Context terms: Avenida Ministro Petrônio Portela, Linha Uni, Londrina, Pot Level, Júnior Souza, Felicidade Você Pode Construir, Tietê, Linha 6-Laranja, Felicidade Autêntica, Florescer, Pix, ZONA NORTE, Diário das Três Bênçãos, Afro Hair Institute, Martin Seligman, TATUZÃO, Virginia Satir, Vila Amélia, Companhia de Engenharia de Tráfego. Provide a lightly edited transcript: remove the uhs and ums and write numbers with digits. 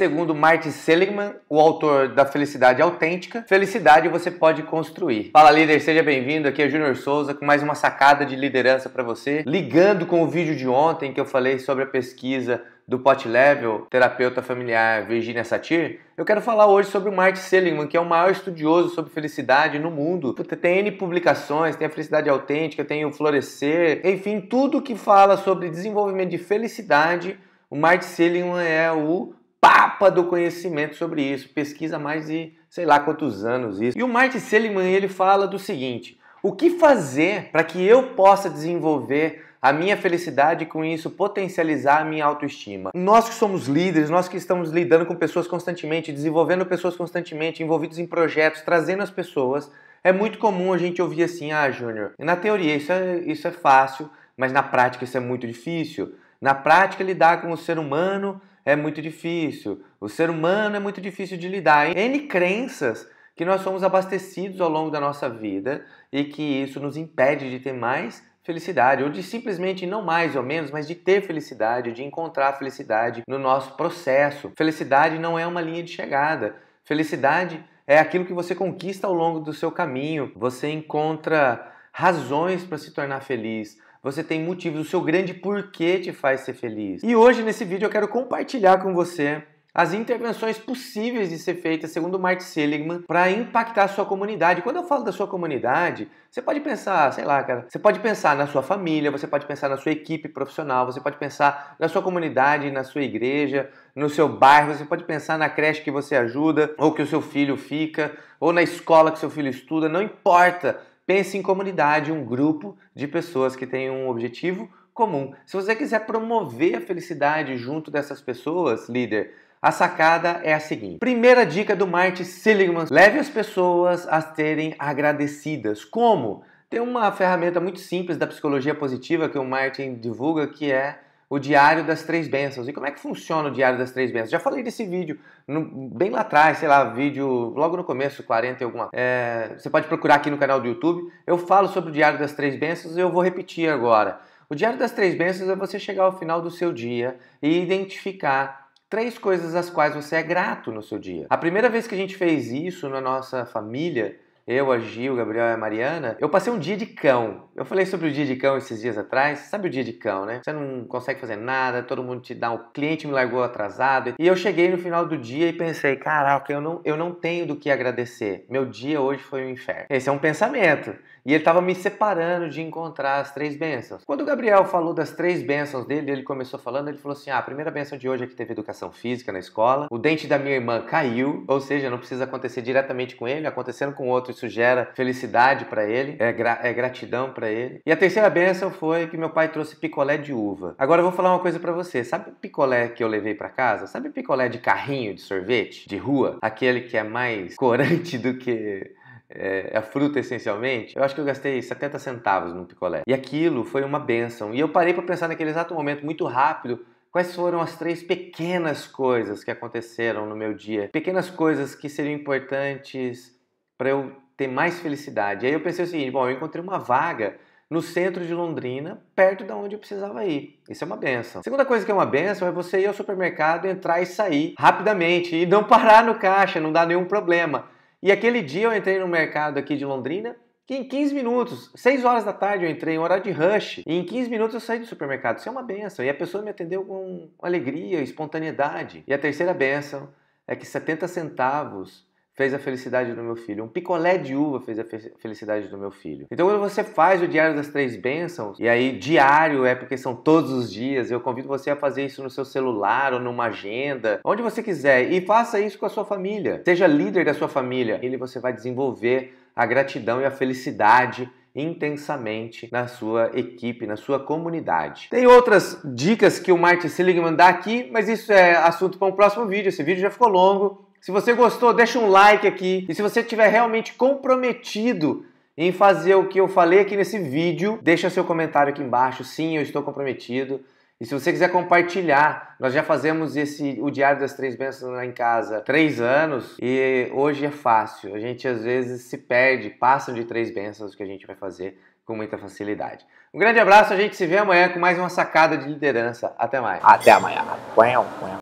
Segundo Martin Seligman, o autor da Felicidade Autêntica, Felicidade Você Pode Construir. Fala, líder, seja bem-vindo. Aqui é Júnior Souza com mais uma sacada de liderança para você. Ligando com o vídeo de ontem que eu falei sobre a pesquisa do Pot Level, terapeuta familiar Virginia Satir, eu quero falar hoje sobre o Martin Seligman, que é o maior estudioso sobre felicidade no mundo. Tem N publicações, tem a Felicidade Autêntica, tem o Florescer, enfim, tudo que fala sobre desenvolvimento de felicidade, o Martin Seligman é o papa do conhecimento sobre isso, pesquisa há mais de sei lá quantos anos isso. E o Martin Seligman, ele fala do seguinte: o que fazer para que eu possa desenvolver a minha felicidade e com isso potencializar a minha autoestima? Nós que somos líderes, nós que estamos lidando com pessoas constantemente, desenvolvendo pessoas constantemente, envolvidos em projetos, trazendo as pessoas, é muito comum a gente ouvir assim: ah, Júnior, na teoria isso é fácil, mas na prática isso é muito difícil. Na prática lidar com o ser humano é muito difícil, o ser humano é muito difícil de lidar. N crenças que nós somos abastecidos ao longo da nossa vida e que isso nos impede de ter mais felicidade, ou de simplesmente não mais ou menos, mas de ter felicidade, de encontrar felicidade no nosso processo. Felicidade não é uma linha de chegada. Felicidade é aquilo que você conquista ao longo do seu caminho. Você encontra razões para se tornar feliz. Você tem motivos, o seu grande porquê te faz ser feliz. E hoje nesse vídeo eu quero compartilhar com você as intervenções possíveis de ser feitas segundo Martin Seligman para impactar a sua comunidade. Quando eu falo da sua comunidade, você pode pensar, sei lá, cara, você pode pensar na sua família, você pode pensar na sua equipe profissional, você pode pensar na sua comunidade, na sua igreja, no seu bairro, você pode pensar na creche que você ajuda, ou que o seu filho fica, ou na escola que seu filho estuda, não importa. Pense em comunidade, um grupo de pessoas que tem um objetivo comum. Se você quiser promover a felicidade junto dessas pessoas, líder, a sacada é a seguinte. Primeira dica do Martin Seligman: leve as pessoas a serem agradecidas. Como? Tem uma ferramenta muito simples da psicologia positiva que o Martin divulga, que é o Diário das Três Bênçãos. E como é que funciona o Diário das Três Bênçãos? Já falei desse vídeo bem lá atrás, sei lá, vídeo logo no começo, 40 e alguma coisa. Você pode procurar aqui no canal do YouTube. Eu falo sobre o Diário das Três Bênçãos e eu vou repetir agora. O Diário das Três Bênçãos é você chegar ao final do seu dia e identificar três coisas às quais você é grato no seu dia. A primeira vez que a gente fez isso na nossa família, eu, a Gil, o Gabriel e a Mariana, eu passei um dia de cão. Eu falei sobre o dia de cão esses dias atrás. Sabe o dia de cão, né? Você não consegue fazer nada, todo mundo te dá... O cliente me largou atrasado. E eu cheguei no final do dia e pensei: caraca, eu não tenho do que agradecer. Meu dia hoje foi um inferno. Esse é um pensamento. E ele estava me separando de encontrar as três bênçãos. Quando o Gabriel falou das três bênçãos dele, ele começou falando, ele falou assim: ah, a primeira bênção de hoje é que teve educação física na escola. O dente da minha irmã caiu, ou seja, não precisa acontecer diretamente com ele, acontecendo com outro, isso gera felicidade para ele, é gratidão para ele. E a terceira bênção foi que meu pai trouxe picolé de uva. Agora eu vou falar uma coisa para você. Sabe o picolé que eu levei para casa? Sabe o picolé de carrinho, de sorvete, de rua? Aquele que é mais corante do que... é a fruta essencialmente. Eu acho que eu gastei 70 centavos num picolé. E aquilo foi uma bênção. E eu parei para pensar naquele exato momento, muito rápido, quais foram as três pequenas coisas que aconteceram no meu dia. Pequenas coisas que seriam importantes para eu ter mais felicidade. E aí eu pensei o seguinte: bom, eu encontrei uma vaga no centro de Londrina, perto de onde eu precisava ir. Isso é uma benção. Segunda coisa que é uma benção é você ir ao supermercado, entrar e sair rapidamente. E não parar no caixa, não dá nenhum problema. E aquele dia eu entrei no mercado aqui de Londrina e em 15 minutos, 6 horas da tarde eu entrei em horário de rush e em 15 minutos eu saí do supermercado. Isso é uma benção. E a pessoa me atendeu com alegria, espontaneidade. E a terceira benção é que 70 centavos fez a felicidade do meu filho. Um picolé de uva fez a felicidade do meu filho. Então quando você faz o Diário das Três Bênçãos, e aí diário é porque são todos os dias, eu convido você a fazer isso no seu celular ou numa agenda, onde você quiser, e faça isso com a sua família. Seja líder da sua família. Ele você vai desenvolver a gratidão e a felicidade intensamente na sua equipe, na sua comunidade. Tem outras dicas que o Martin Seligman dá aqui, mas isso é assunto para um próximo vídeo. Esse vídeo já ficou longo. Se você gostou, deixa um like aqui. E se você estiver realmente comprometido em fazer o que eu falei aqui nesse vídeo, deixa seu comentário aqui embaixo. Sim, eu estou comprometido. E se você quiser compartilhar, nós já fazemos o Diário das Três Bênçãos lá em casa há 3 anos e hoje é fácil. A gente às vezes se perde, passa de 3 bênçãos que a gente vai fazer com muita facilidade. Um grande abraço, a gente se vê amanhã com mais uma sacada de liderança. Até mais. Até amanhã.